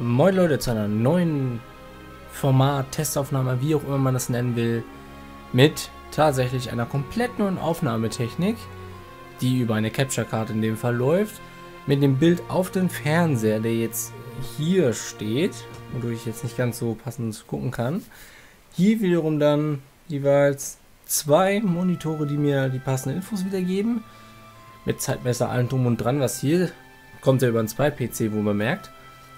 Moin Leute zu einer neuen Format, Testaufnahme, wie auch immer man das nennen will, mit tatsächlich einer komplett neuen Aufnahmetechnik, die über eine Capture-Karte in dem Fall läuft, mit dem Bild auf den Fernseher, der jetzt hier steht, wodurch ich jetzt nicht ganz so passend gucken kann. Hier wiederum dann jeweils zwei Monitore, die mir die passenden Infos wiedergeben, mit Zeitmesser, allem drum und dran, was hier kommt ja über einen 2-PC, wo man merkt.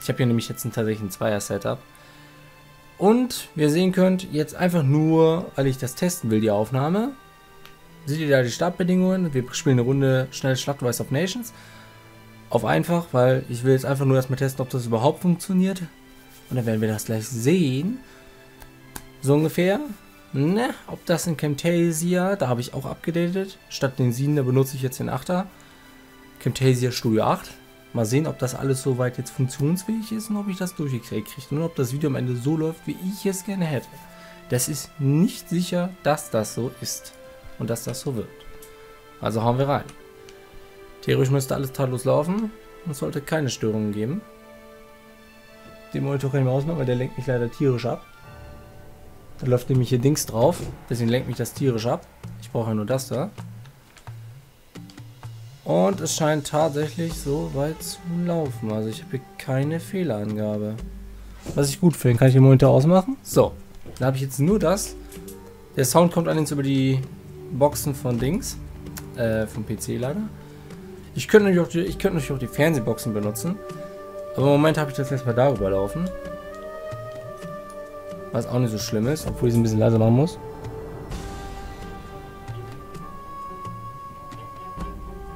Ich habe hier nämlich jetzt tatsächlich ein 2er-Setup. Und wie ihr sehen könnt, jetzt einfach nur, weil ich das testen will, die Aufnahme. Seht ihr da die Startbedingungen? Wir spielen eine Runde schnell Schlacht Rise of Nations. Auf einfach, weil ich will jetzt einfach nur erstmal testen, ob das überhaupt funktioniert. Und dann werden wir das gleich sehen. So ungefähr. Ne, ob das in Camtasia, da habe ich auch abgedatet. Statt den 7er benutze ich jetzt den 8er. Camtasia Studio 8. Mal sehen, ob das alles soweit jetzt funktionsfähig ist und ob ich das durchgekriegt kriege und ob das Video am Ende so läuft, wie ich es gerne hätte. Das ist nicht sicher, dass das so ist und dass das so wird. Also hauen wir rein. Theoretisch müsste alles tadellos laufen und es sollte keine Störungen geben. Den Monitor kann ich mal ausmachen, weil der lenkt mich leider tierisch ab. Da läuft nämlich hier Dings drauf, deswegen lenkt mich das tierisch ab. Ich brauche ja nur das da. Und es scheint tatsächlich so weit zu laufen. Also ich habe hier keine Fehlerangabe. Was ich gut finde, kann ich den Monitor ausmachen. So, da habe ich jetzt nur das. Der Sound kommt allerdings über die Boxen von Dings. Vom PC leider. Ich könnte natürlich auch die Fernsehboxen benutzen. Aber im Moment habe ich das erstmal darüber laufen. Was auch nicht so schlimm ist, obwohl ich es ein bisschen leiser machen muss.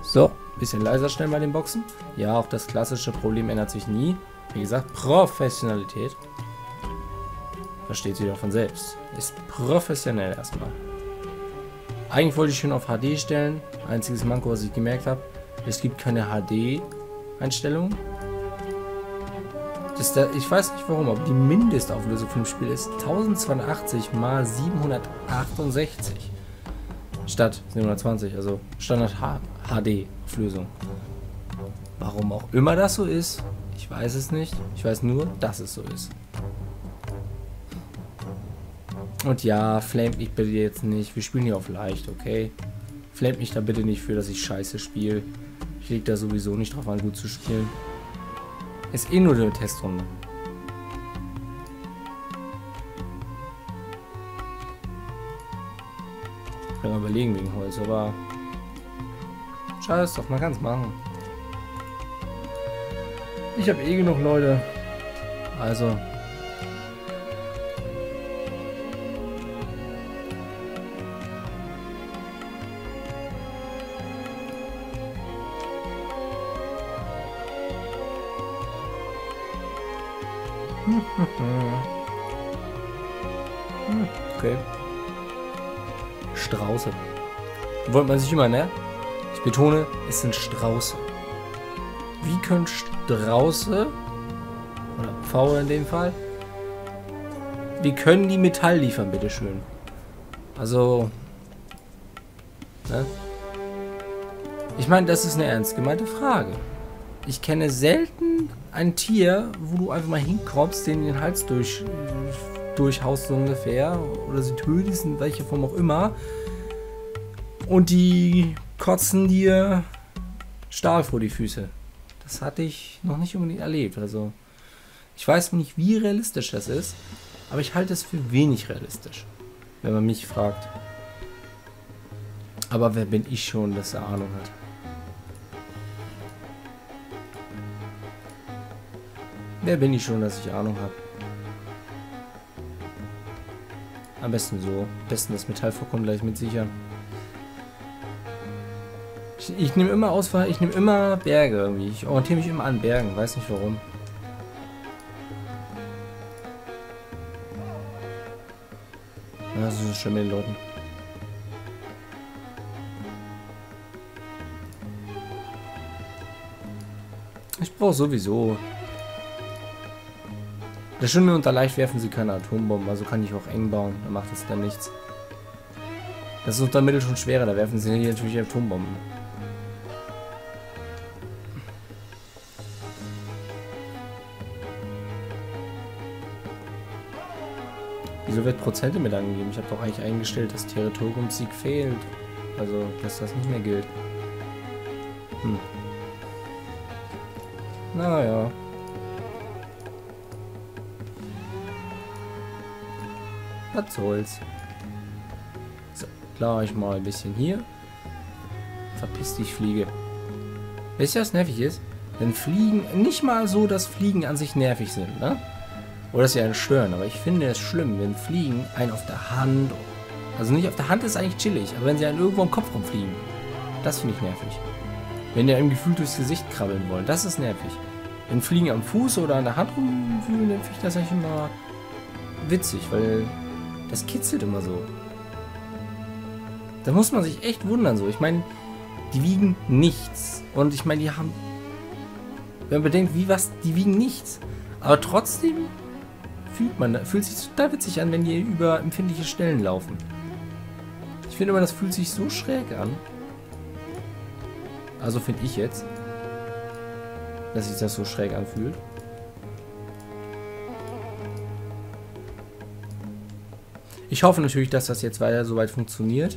So, bisschen leiser stellen bei den Boxen. Ja, auch das klassische Problem ändert sich nie. Wie gesagt, Professionalität. Versteht sich doch von selbst. Ist professionell erstmal. Eigentlich wollte ich schon auf HD stellen. Einziges Manko, was ich gemerkt habe, es gibt keine HD-Einstellung. Ich weiß nicht warum, aber die Mindestauflösung von dem Spiel ist 1082 x 768. Statt 720, also Standard HD-Auflösung. Warum auch immer das so ist, ich weiß es nicht. Ich weiß nur, dass es so ist. Und ja, flamet mich bitte jetzt nicht. Wir spielen hier auf leicht, okay? Flamet mich da bitte nicht für, dass ich scheiße spiele. Ich leg da sowieso nicht drauf an, gut zu spielen. Ist eh nur eine Testrunde. Ich kann mal überlegen wegen Holz, aber scheiß doch, man kann es machen. Ich habe eh genug Leute, also okay. Strauße. Wollt man sich immer, ne? Ich betone, es sind Strauße. Wie können Strauße, oder Pfaue in dem Fall, wie können die Metall liefern, bitteschön? Also, ne? Ich meine, das ist eine ernst gemeinte Frage. Ich kenne selten ein Tier, wo du einfach mal hinkommst, denen den Hals durchhaust so ungefähr, oder sie tötest in welcher Form auch immer, und die kotzen dir Stahl vor die Füße. Das hatte ich noch nicht unbedingt erlebt, also ich weiß nicht, wie realistisch das ist, aber ich halte es für wenig realistisch, wenn man mich fragt. Aber wer bin ich schon, dass er Ahnung hat? Wer bin ich schon, dass ich Ahnung habe? Am besten so. Am besten das Metallvorkommen gleich mit sichern. Ich nehme immer Auswahl, ich nehme immer Berge irgendwie. Ich orientiere mich immer an Bergen, weiß nicht warum. Ja, das ist so schön mit den Leuten. Ich brauche sowieso. Das Schöne unter leicht werfen sie keine Atombomben, also kann ich auch eng bauen, da macht es dann nichts. Das ist unter Mittel schon schwerer, da werfen sie hier natürlich Atombomben. Wieso wird Prozente mit angegeben? Ich habe doch eigentlich eingestellt, dass Territoriumssieg fehlt. Also, dass das nicht mehr gilt. Hm. Naja. Was soll's. So, klar ich mal ein bisschen hier. Verpiss dich, Fliege. Weißt du, was nervig ist? Denn Fliegen, nicht mal so, dass Fliegen an sich nervig sind, ne? Oder dass sie einen stören, aber ich finde es schlimm, wenn Fliegen einen auf der Hand, also nicht auf der Hand ist eigentlich chillig, aber wenn sie einen irgendwo im Kopf rumfliegen, das finde ich nervig. Wenn die einem gefühlt durchs Gesicht krabbeln wollen, das ist nervig. Wenn Fliegen am Fuß oder an der Hand rumfliegen, dann finde ich das eigentlich immer witzig, weil das kitzelt immer so. Da muss man sich echt wundern, so. Ich meine, die wiegen nichts. Und ich meine, die haben... Wenn man bedenkt, wie was, die wiegen nichts. Aber trotzdem fühlt sich total witzig an, wenn die über empfindliche Stellen laufen. Ich finde immer, das fühlt sich so schräg an. Also finde ich jetzt, dass sich das so schräg anfühlt. Ich hoffe natürlich, dass das jetzt weiter soweit funktioniert.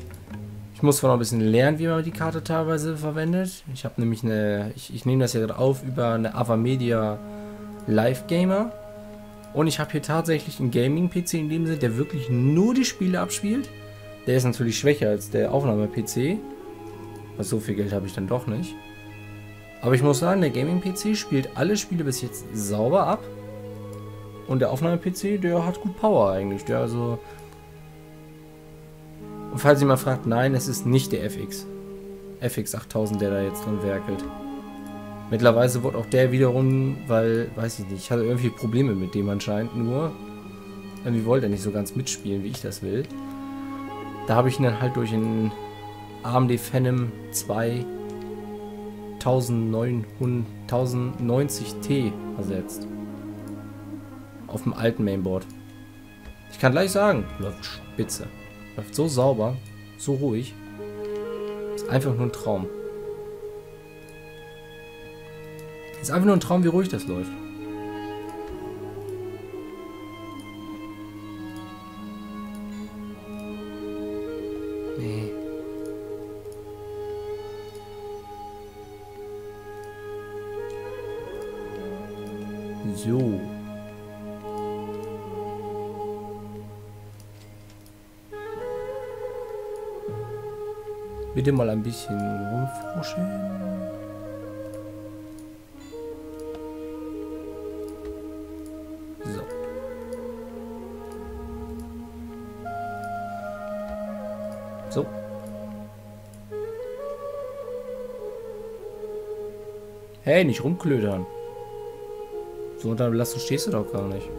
Ich muss zwar noch ein bisschen lernen, wie man die Karte teilweise verwendet. Ich habe nämlich ich nehme das ja gerade auf über eine Avermedia Live Gamer. Und ich habe hier tatsächlich einen Gaming-PC in dem Sinne, der wirklich nur die Spiele abspielt. Der ist natürlich schwächer als der Aufnahme-PC. Aber so viel Geld habe ich dann doch nicht. Aber ich muss sagen, der Gaming-PC spielt alle Spiele bis jetzt sauber ab. Und der Aufnahme-PC, der hat gut Power eigentlich. Der also... Und falls ihr mal fragt, nein, es ist nicht der FX 8000, der da jetzt drin werkelt. Mittlerweile wurde auch der wiederum, weil, weiß ich nicht, ich hatte irgendwie Probleme mit dem anscheinend nur. Irgendwie wollte er nicht so ganz mitspielen, wie ich das will. Da habe ich ihn dann halt durch einen AMD Phenom 2 1090T ersetzt. Auf dem alten Mainboard. Ich kann gleich sagen, läuft spitze. Läuft so sauber, so ruhig. Ist einfach nur ein Traum. Ist einfach nur ein Traum, wie ruhig das läuft. Nee. So. Bitte mal ein bisschen rumfuschen. So. So. Hey, nicht rumklödern. So unter Belastung stehst du doch gar nicht.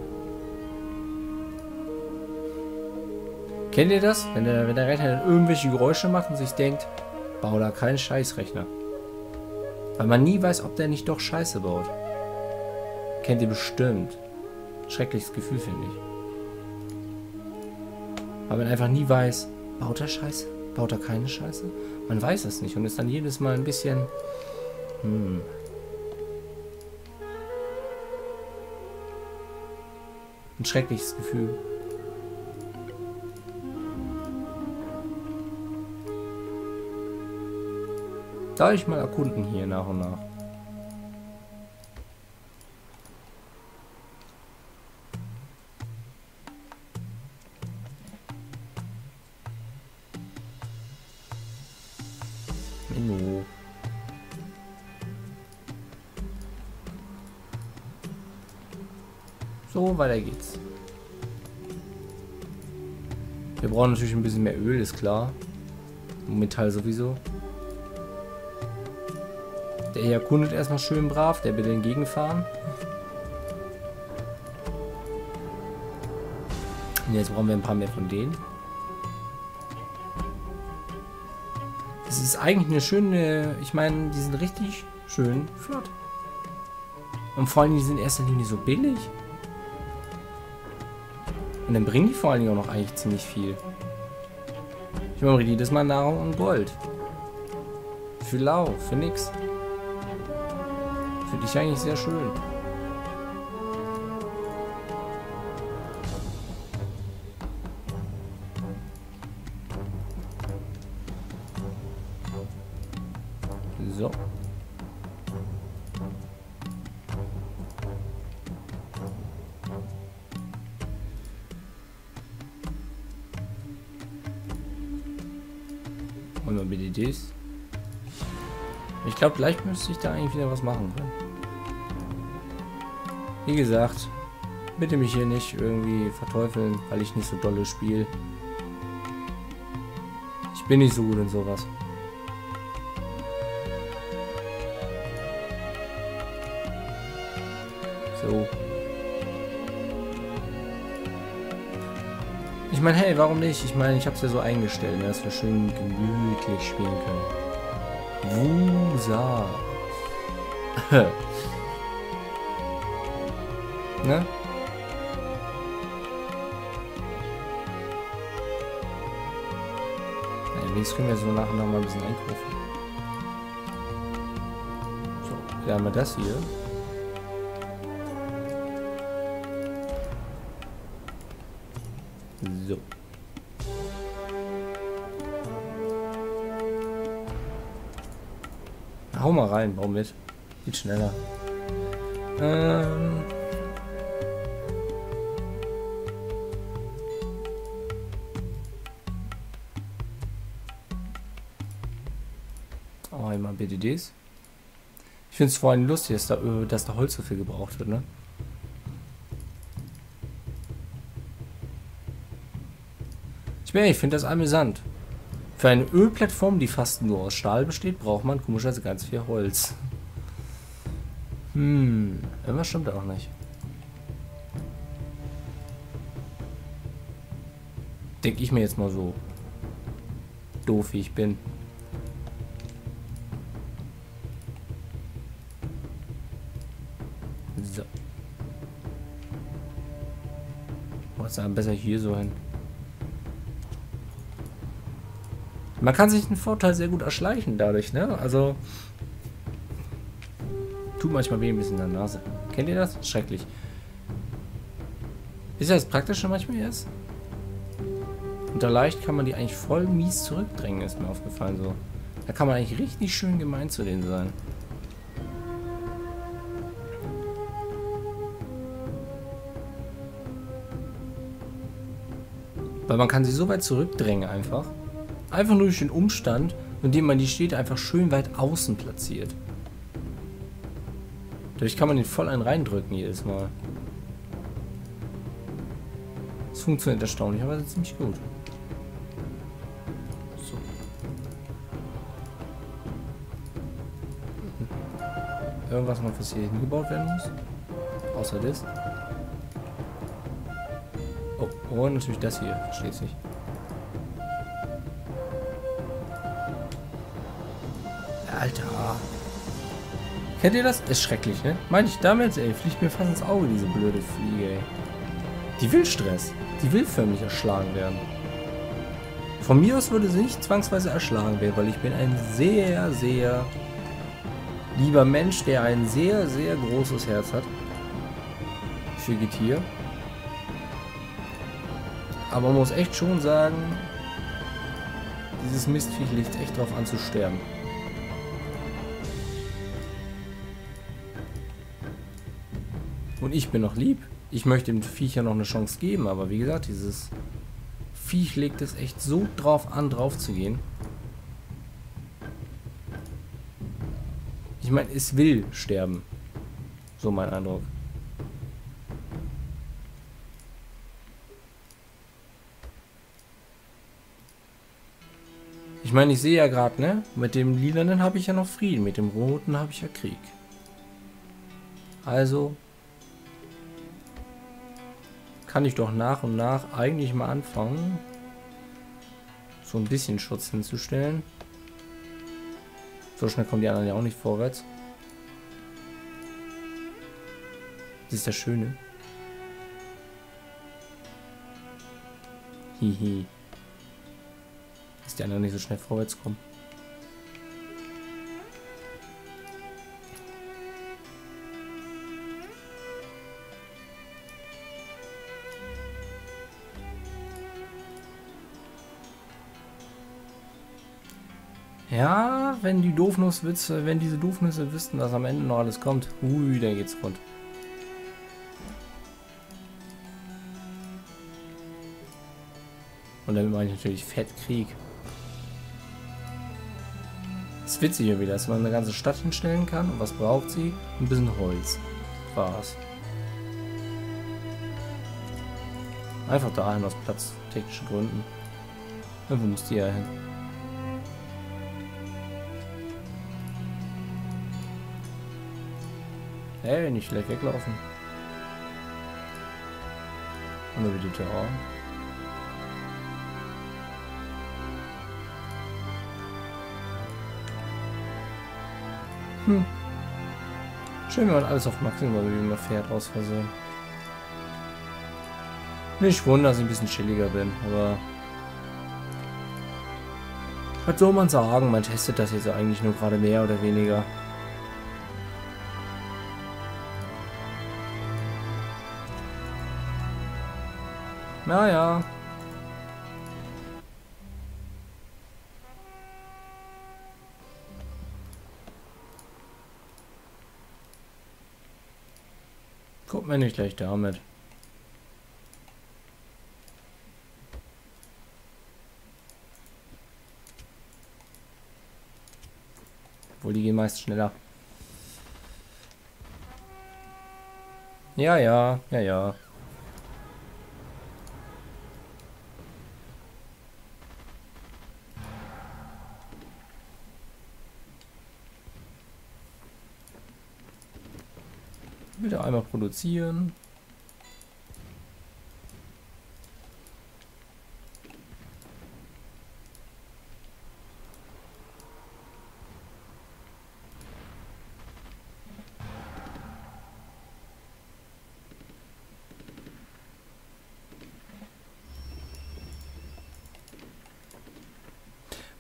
Kennt ihr das? Wenn der Rechner dann irgendwelche Geräusche macht und sich denkt, bau da keinen Scheißrechner. Weil man nie weiß, ob der nicht doch Scheiße baut. Kennt ihr bestimmt. Schreckliches Gefühl, finde ich. Weil man einfach nie weiß, baut er Scheiße? Baut er keine Scheiße? Man weiß es nicht und ist dann jedes Mal ein bisschen... Ein schreckliches Gefühl. Darf ich mal erkunden hier nach und nach. Menno. So, weiter geht's. Wir brauchen natürlich ein bisschen mehr Öl, ist klar. Und Metall sowieso. Der hier erkundet erstmal schön brav, der will entgegenfahren. Und jetzt brauchen wir ein paar mehr von denen. Das ist eigentlich eine schöne, ich meine, die sind richtig schön flott. Und vor allem, die sind in erster Linie so billig. Und dann bringen die vor allen Dingen auch noch eigentlich ziemlich viel. Ich meine, jedes Mal Nahrung und Gold. Für lau, für nix. Finde ich eigentlich sehr schön. LEDs. Ich glaube, gleich müsste ich da eigentlich wieder was machen können. Wie gesagt, bitte mich hier nicht irgendwie verteufeln, weil ich nicht so dolle spiele. Ich bin nicht so gut in sowas. So. Ich meine, hey, warum nicht? Ich meine, ich habe es ja so eingestellt, dass wir schön gemütlich spielen können. Wusa. Ne? Jetzt können wir so nach und nach mal ein bisschen einkaufen. So, hier haben wir das hier. So. Hau mal rein, bau mit. Geht schneller. BDDs. Ich finde es vor allem lustig, dass da Holz so viel gebraucht wird, ne? Ich finde das amüsant. Für eine Ölplattform, die fast nur aus Stahl besteht, braucht man komischerweise ganz viel Holz. Irgendwas stimmt auch nicht. Denke ich mir jetzt mal so. Doof wie ich bin. Besser hier so hin. Man kann sich einen Vorteil sehr gut erschleichen dadurch, ne? Also tut manchmal weh ein bisschen in der Nase. Kennt ihr das? Schrecklich. Ist das praktischer manchmal jetzt? Unter leicht kann man die eigentlich voll mies zurückdrängen, ist mir aufgefallen so. Da kann man eigentlich richtig schön gemein zu denen sein. Weil man kann sie so weit zurückdrängen einfach. Einfach nur durch den Umstand, indem man die Städte einfach schön weit außen platziert. Dadurch kann man den voll einen reindrücken jedes Mal. Das funktioniert erstaunlich, aber das ist ziemlich gut. So. Irgendwas noch, was hier hingebaut werden muss. Außer das. Oh, natürlich das hier, versteht's nicht. Alter. Kennt ihr das? Ist schrecklich, ne? Meine ich damit, ey, fliegt mir fast ins Auge, diese blöde Fliege, ey. Die will Stress. Die will förmlich erschlagen werden. Von mir aus würde sie nicht zwangsweise erschlagen werden, weil ich bin ein sehr, sehr lieber Mensch, der ein sehr, sehr großes Herz hat. Für Getier. Aber man muss echt schon sagen, dieses Mistviech liegt echt drauf an zu sterben. Und ich bin noch lieb. Ich möchte dem Viech ja noch eine Chance geben, aber wie gesagt, dieses Viech legt es echt so drauf an, drauf zu gehen. Ich meine, es will sterben. So mein Eindruck. Ich meine, ich sehe ja gerade, ne? Mit dem Lilanen habe ich ja noch Frieden, mit dem Roten habe ich ja Krieg. Also kann ich doch nach und nach eigentlich mal anfangen, so ein bisschen Schutz hinzustellen. So schnell kommen die anderen ja auch nicht vorwärts. Das ist das Schöne. Hihi. Dass die anderen nicht so schnell vorwärts kommen. Ja, wenn die Doofnusswitze, wenn diese Doofnüsse wüssten, was am Ende noch alles kommt, hui, dann geht's rund. Und damit meine ich natürlich Fettkrieg. witzig hier wieder, dass man eine ganze Stadt hinstellen kann. Und was braucht sie? Ein bisschen Holz. Das war's. Einfach daheim aus platztechnischen Gründen. Irgendwo muss die ja hin. Hey, nicht schlecht weglaufen. Und dann wieder Terror. Hm. Schön, wenn man alles auf Maximal wie man fährt aus Versehen. Nicht wundern, dass ich ein bisschen chilliger bin, aber was soll man sagen? Man testet das jetzt eigentlich nur gerade mehr oder weniger. Naja. Guck mir nicht gleich damit. Obwohl, die gehen meist schneller. Ja. Wieder einmal produzieren.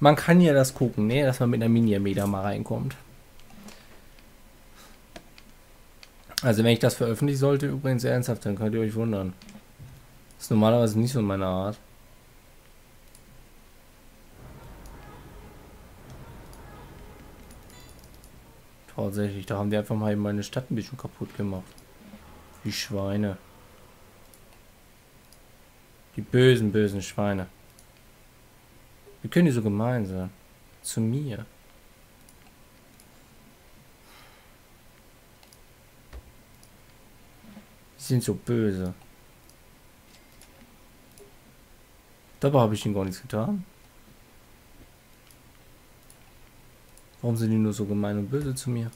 Man kann ja das gucken, ne, dass man mit einer Mini-Meter mal reinkommt. Also wenn ich das veröffentlichen sollte, übrigens ernsthaft, dann könnt ihr euch wundern. Das ist normalerweise nicht so meine Art. Tatsächlich, da haben wir einfach mal meine Stadt ein bisschen kaputt gemacht. Die Schweine. Die bösen, bösen Schweine. Wie können die so gemein sein? Zu mir. Sind so böse. Dabei habe ich ihnen gar nichts getan. Warum sind die nur so gemein und böse zu mir?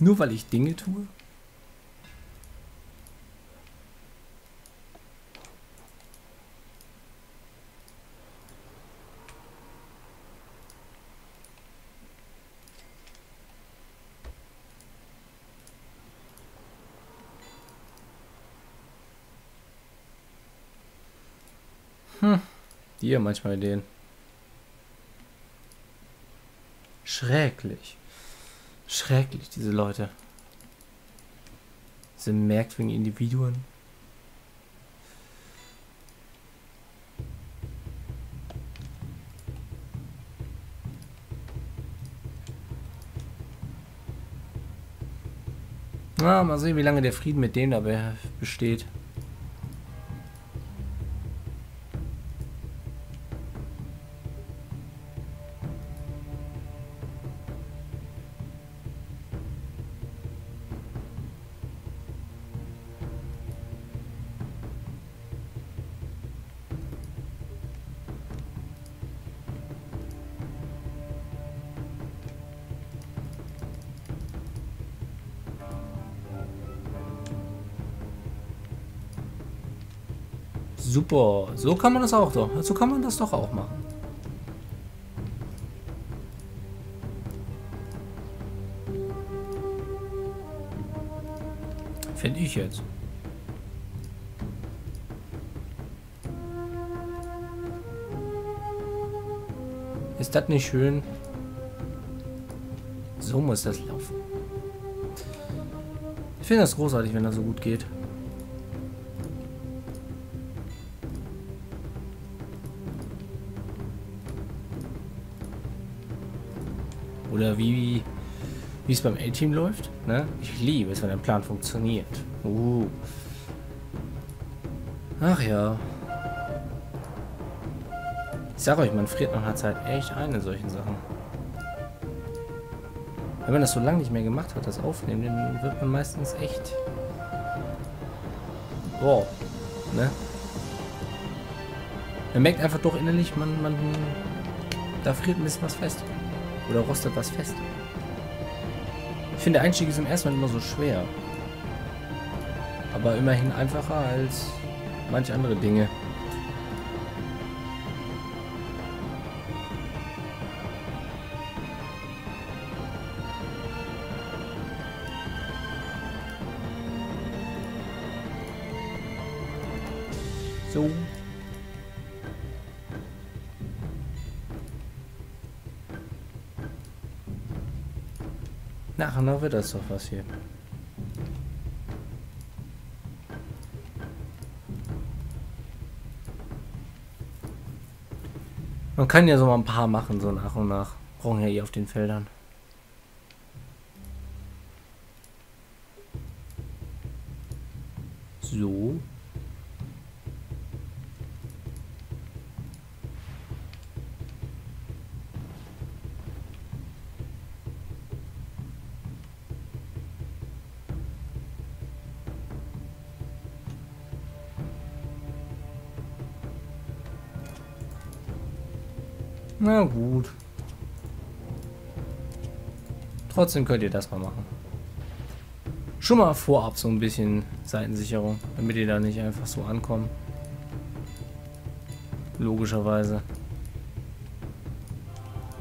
Nur weil ich Dinge tue? Dir manchmal den. Schrecklich. Schrecklich, diese Leute. Diese merkwürdigen Individuen. Na, mal sehen, wie lange der Frieden mit denen dabei besteht. Super, so kann man das auch doch. So kann man das doch auch machen. Finde ich jetzt. Ist das nicht schön? So muss das laufen. Ich finde das großartig, wenn das so gut geht. Oder wie es beim A-Team läuft. Ne? Ich liebe es, wenn ein Plan funktioniert. Ach ja. Ich sag euch, man friert nach einer Zeit echt ein in solchen Sachen. Wenn man das so lange nicht mehr gemacht hat, das Aufnehmen, dann wird man meistens echt... Wow. Ne? Man merkt einfach doch innerlich, man da friert ein bisschen was fest. Oder rostet was fest. Ich finde, der Einstieg ist im ersten Mal immer so schwer. Aber immerhin einfacher als manche andere Dinge. So. Nachher wird das doch was hier. Man kann ja so mal ein paar machen, so nach und nach. Brauchen ja eh auf den Feldern. So. Na gut. Trotzdem könnt ihr das mal machen. Schon mal vorab so ein bisschen Seitensicherung, damit ihr da nicht einfach so ankommt. Logischerweise.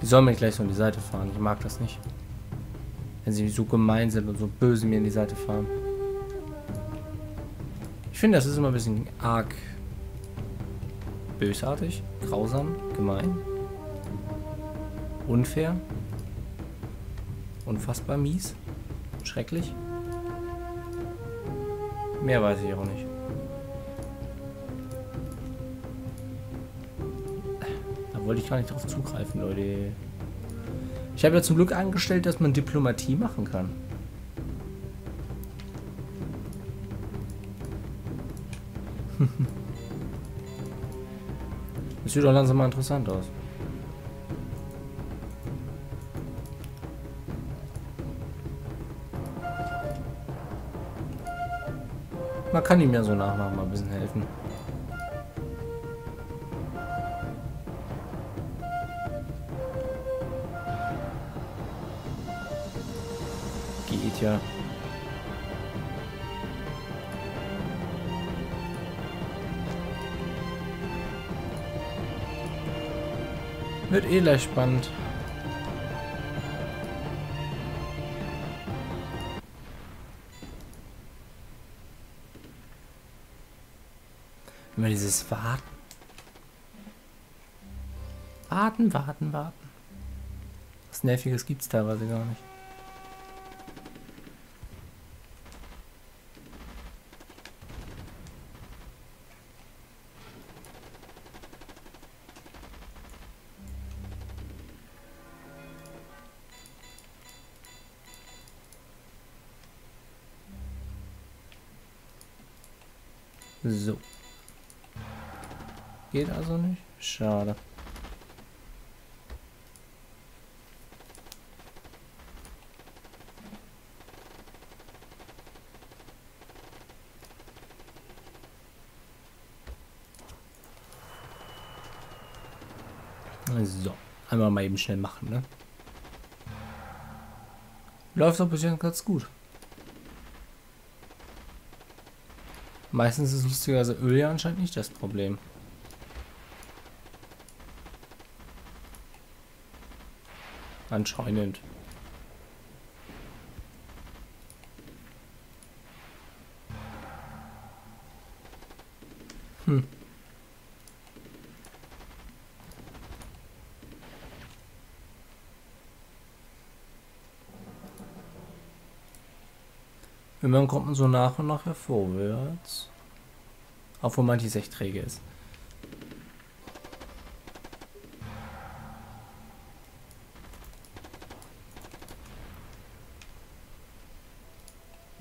Die sollen mir gleich so in die Seite fahren. Ich mag das nicht. Wenn sie so gemein sind und so böse mir in die Seite fahren. Ich finde, das ist immer ein bisschen arg bösartig, grausam, gemein. Unfair. Unfassbar mies. Schrecklich. Mehr weiß ich auch nicht. Da wollte ich gar nicht drauf zugreifen, Leute. Ich habe ja zum Glück angestellt, dass man Diplomatie machen kann. Das sieht doch langsam mal interessant aus. Man kann ihm ja so nachmachen, mal ein bisschen helfen. Geht ja. Wird eh gleich spannend. Immer dieses Warten. Warten, warten, warten. Was Nerviges gibt es teilweise gar nicht. So. Geht also nicht? Schade. So, einmal mal eben schnell machen, ne? Läuft doch bis jetzt ganz gut. Meistens ist lustigerweise Öl ja anscheinend nicht das Problem. Anscheinend. Hm. Irgendwann kommt man so nach und nach hervorwärts. Auch wo manches echt träge ist.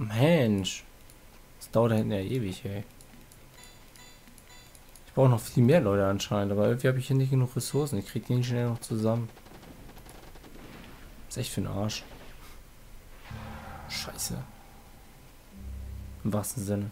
Mensch, das dauert da hinten ja ewig, ey. Ich brauche noch viel mehr Leute anscheinend, aber irgendwie habe ich hier nicht genug Ressourcen. Ich kriege die nicht schnell noch zusammen. Das ist echt für den Arsch. Scheiße. Im wahrsten Sinne.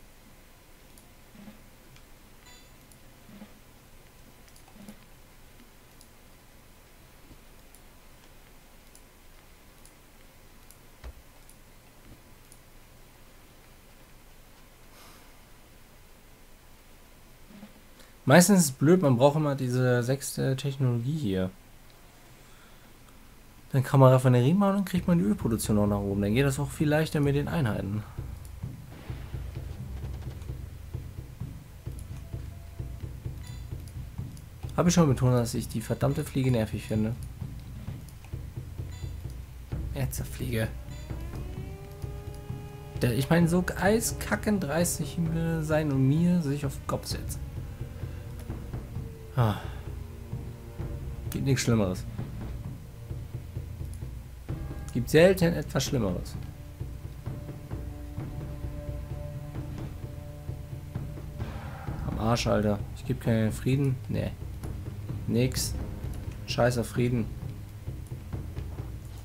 Meistens ist es blöd, man braucht immer diese 6. Technologie hier. Dann kann man Raffinerie machen und kriegt man die Ölproduktion noch nach oben. Dann geht das auch viel leichter mit den Einheiten. Habe ich schon betont, dass ich die verdammte Fliege nervig finde. Erzerfliege. Ich meine, so eiskackend dreist sein und mir sich auf den Kopf setzen. Ah. Gibt nichts Schlimmeres. Gibt selten etwas Schlimmeres. Am Arsch, Alter. Ich gebe keinen Frieden. Nee. Nix. Scheißer Frieden.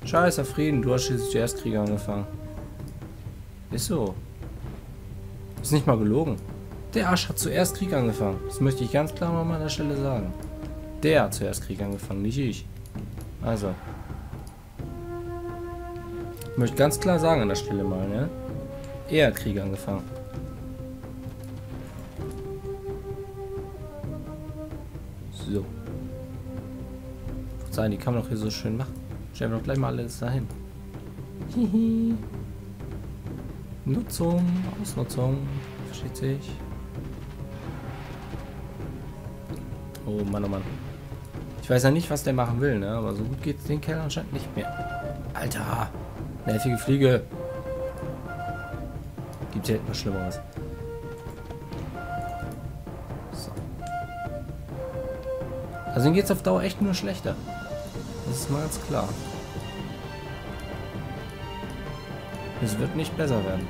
Scheißer Frieden. Du hast schließlich die Erstkrieger angefangen. Ist so. Ist nicht mal gelogen. Der Arsch hat zuerst Krieg angefangen. Das möchte ich ganz klar mal an meiner Stelle sagen. Der hat zuerst Krieg angefangen, nicht ich. Also. Ich möchte ganz klar sagen an der Stelle mal, ne? Er hat Krieg angefangen. So. Sein, die kann man doch hier so schön machen. Stellen wir doch gleich mal alles dahin. Hihi. Nutzung, Ausnutzung. Versteht sich. Oh Mann, oh Mann. Ich weiß ja nicht, was der machen will, ne? Aber so gut geht's den Kerl anscheinend nicht mehr. Alter! Nervige Fliege! Gibt's ja etwas Schlimmeres. So. Also ihm geht's auf Dauer echt nur schlechter. Das ist mal ganz klar. Es wird nicht besser werden.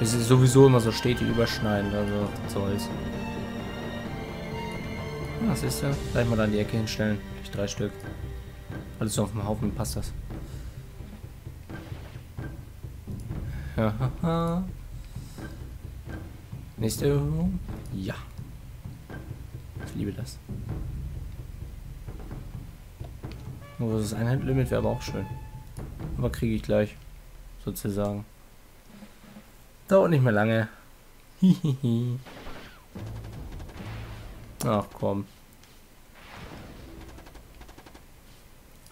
Es ist sowieso immer so stetig überschneidend, also Zeugs. Was ist da? Gleich mal da in die Ecke hinstellen. Ich 3 Stück. Alles so auf dem Haufen, passt das. Ja. Nächste Erhöhung. Ja. Ich liebe das. Nur das Einheitenlimit wäre aber auch schön. Aber kriege ich gleich. Sozusagen. Dauert nicht mehr lange. Hihihi. Ach komm.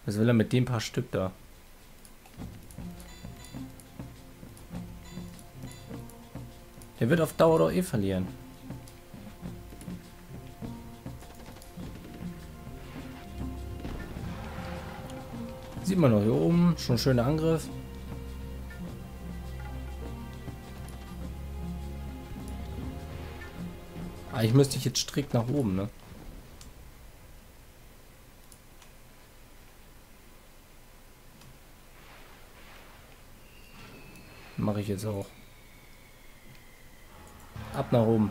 Was will er mit dem paar Stück da? Der wird auf Dauer doch eh verlieren. Sieht man noch hier oben. Schon schöner Angriff. Eigentlich müsste ich jetzt strikt nach oben, ne? Mache ich jetzt auch. Ab nach oben.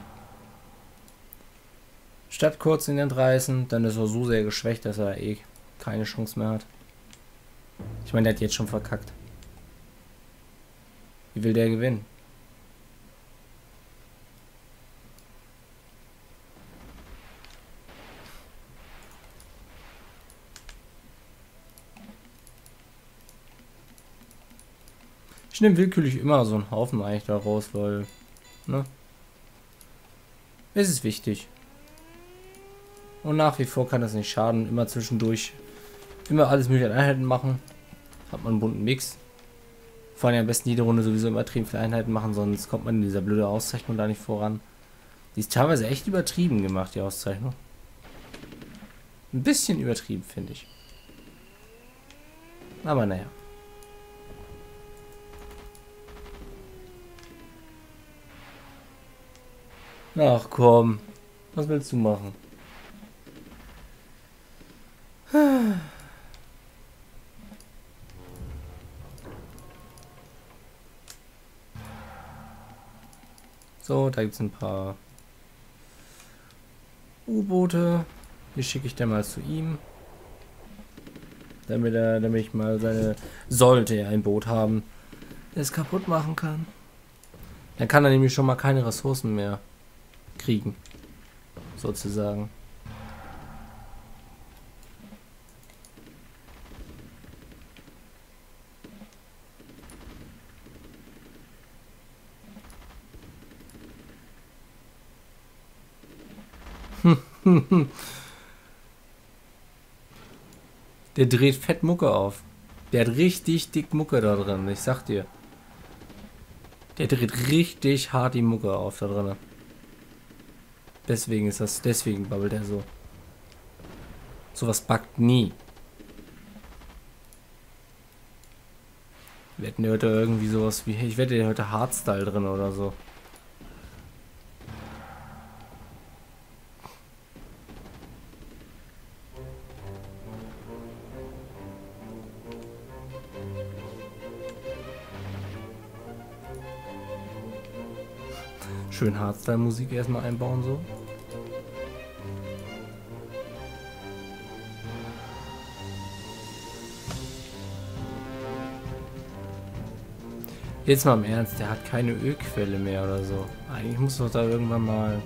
Statt kurz in den Reißen, dann ist er so sehr geschwächt, dass er eh keine Chance mehr hat. Ich meine, der hat jetzt schon verkackt. Wie will der gewinnen? Ich nehme willkürlich immer so einen Haufen eigentlich da raus, weil, ne? Es ist wichtig. Und nach wie vor kann das nicht schaden. Immer zwischendurch, immer alles mögliche an Einheiten machen. Hat man einen bunten Mix. Vor allem am besten jede Runde sowieso übertrieben viele Einheiten machen, sonst kommt man in dieser blöde Auszeichnung da nicht voran. Die ist teilweise echt übertrieben gemacht, die Auszeichnung. Ein bisschen übertrieben, finde ich. Aber naja. Ach komm, was willst du machen? So, da gibt es ein paar U-Boote. Die schicke ich dann mal zu ihm. Damit ich mal seine... Sollte er ein Boot haben, das kaputt machen kann. Dann kann er nämlich schon mal keine Ressourcen mehr kriegen. Sozusagen. Der dreht fett Mucke auf. Der hat richtig dick Mucke da drin, ich sag dir. Der dreht richtig hart die Mucke auf da drin. Deswegen babbelt er so. Sowas backt nie. Wir hätten heute irgendwie sowas wie... Ich wette heute Hardstyle drin oder so. Schön Hardstyle-Musik erstmal einbauen, so. Jetzt mal im Ernst, der hat keine Ölquelle mehr oder so. Eigentlich muss doch da irgendwann mal...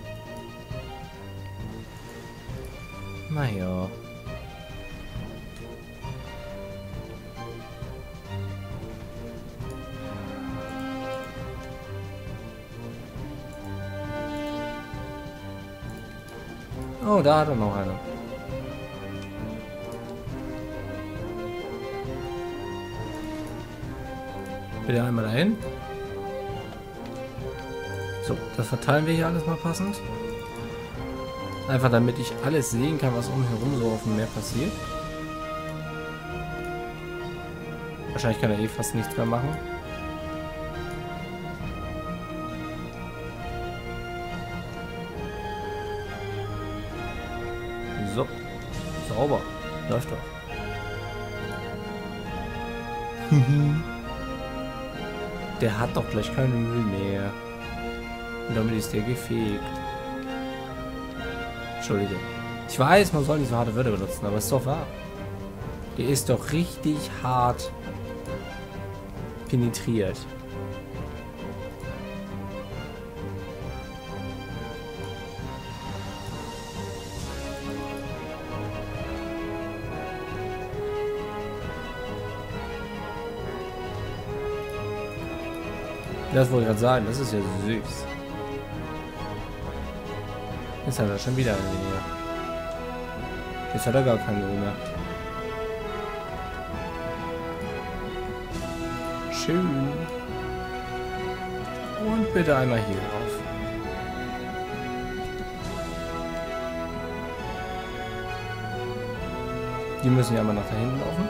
Naja... Oh, da hat er noch eine. Bitte einmal dahin. So, das verteilen wir hier alles mal passend. Einfach damit ich alles sehen kann, was um mich herum so auf dem Meer passiert. Wahrscheinlich kann er eh fast nichts mehr machen. So, sauber. Läuft doch. Der hat doch gleich keinen Müll mehr. Und damit ist der gefegt. Entschuldige. Ich weiß, man soll nicht so harte Wörter benutzen, aber ist doch wahr. Der ist doch richtig hart penetriert. Das wollte ich gerade sagen, das ist ja süß. Jetzt hat er schon wieder eine Linie. Jetzt hat er gar keine mehr. Schön. Und bitte einmal hier rauf. Die müssen ja mal nach da hinten laufen.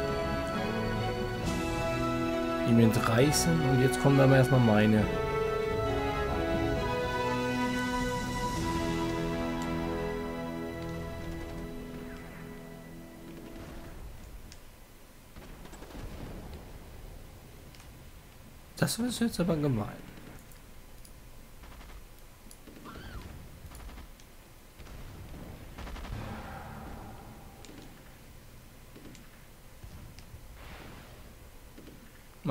Die mit 3 sind und jetzt kommen dann erstmal meine. Das ist jetzt aber gemein.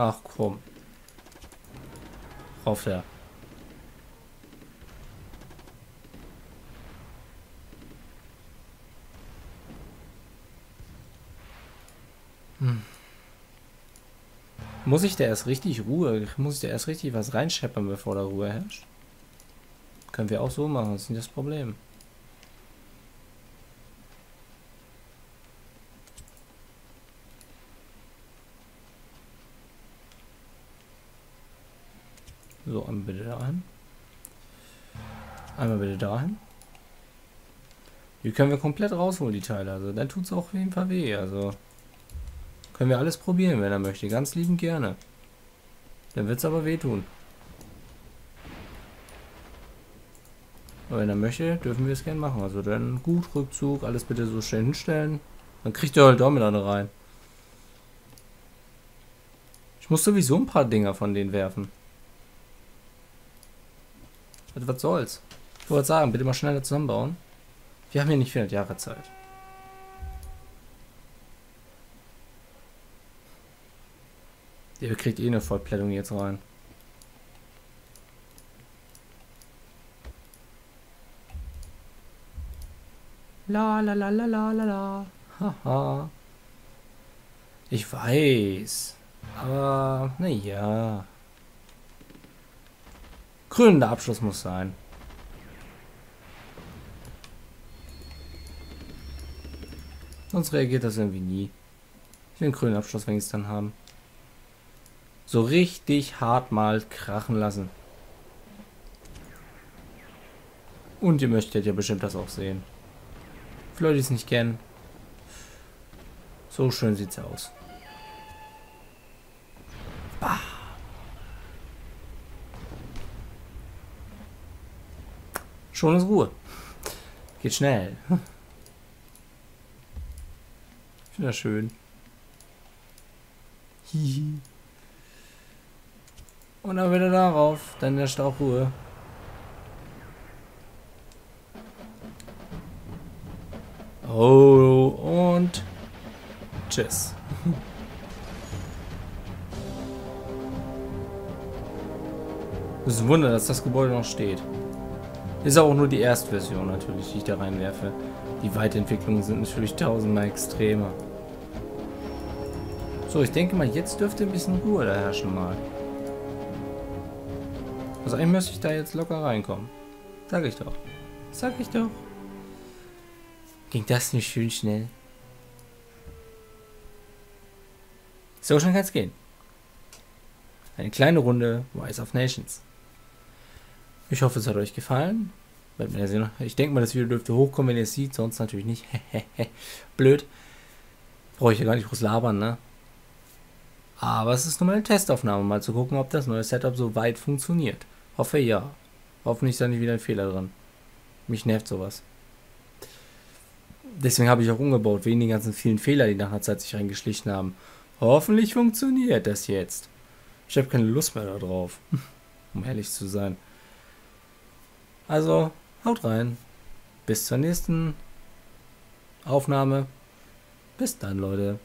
Ach komm. Rauf da. Muss ich da erst richtig Ruhe? Muss ich da erst richtig was reinscheppern, bevor da Ruhe herrscht? Können wir auch so machen, das ist nicht das Problem. So, einmal bitte dahin. Einmal bitte dahin. Die können wir komplett rausholen, die Teile. Also, dann tut es auch auf jeden Fall weh. Also, können wir alles probieren, wenn er möchte. Ganz liebend gerne. Dann wird es aber wehtun. Aber wenn er möchte, dürfen wir es gerne machen. Also dann gut, Rückzug, alles bitte so schnell hinstellen. Dann kriegt ihr halt Dominant rein. Ich muss sowieso ein paar Dinger von denen werfen. Was soll's? Ich wollte sagen, bitte mal schneller zusammenbauen. Wir haben hier nicht 400 Jahre Zeit. Ihr kriegt eh eine Vollplättung jetzt rein. La la la la la la la. Haha. Ich weiß. Aber naja. Krönender Abschluss muss sein. Sonst reagiert das irgendwie nie. Ich will einen grünen Abschluss wenigstens dann haben. So richtig hart mal krachen lassen. Und ihr möchtet ja bestimmt das auch sehen. Für Leute, die es nicht kennen. So schön sieht's aus. Bah. Schon ist Ruhe. Geht schnell. Ich finde das schön. Hihi. Und dann wieder darauf, dann in der Stauchruhe. Oh, und tschüss. Es ist ein Wunder, dass das Gebäude noch steht. Ist auch nur die Erstversion natürlich, die ich da reinwerfe. Die Weiterentwicklungen sind natürlich tausendmal extremer. So, ich denke mal, jetzt dürfte ein bisschen Ruhe da herrschen mal. Also eigentlich müsste ich da jetzt locker reinkommen. Sag ich doch. Sag ich doch. Ging das nicht schön schnell? So schnell kann es gehen. Eine kleine Runde Rise of Nations. Ich hoffe, es hat euch gefallen. Ich denke mal, das Video dürfte hochkommen, wenn ihr es seht. Sonst natürlich nicht. Blöd. Brauche ich ja gar nicht groß labern, ne? Aber es ist nur mal eine Testaufnahme, mal zu gucken, ob das neue Setup so weit funktioniert. Hoffe ja. Hoffentlich ist da nicht wieder ein Fehler drin. Mich nervt sowas. Deswegen habe ich auch umgebaut, wegen den ganzen vielen Fehler, die nach einer Zeit sich reingeschlichen haben. Hoffentlich funktioniert das jetzt. Ich habe keine Lust mehr darauf, um ehrlich zu sein. Also, haut rein. Bis zur nächsten Aufnahme. Bis dann, Leute.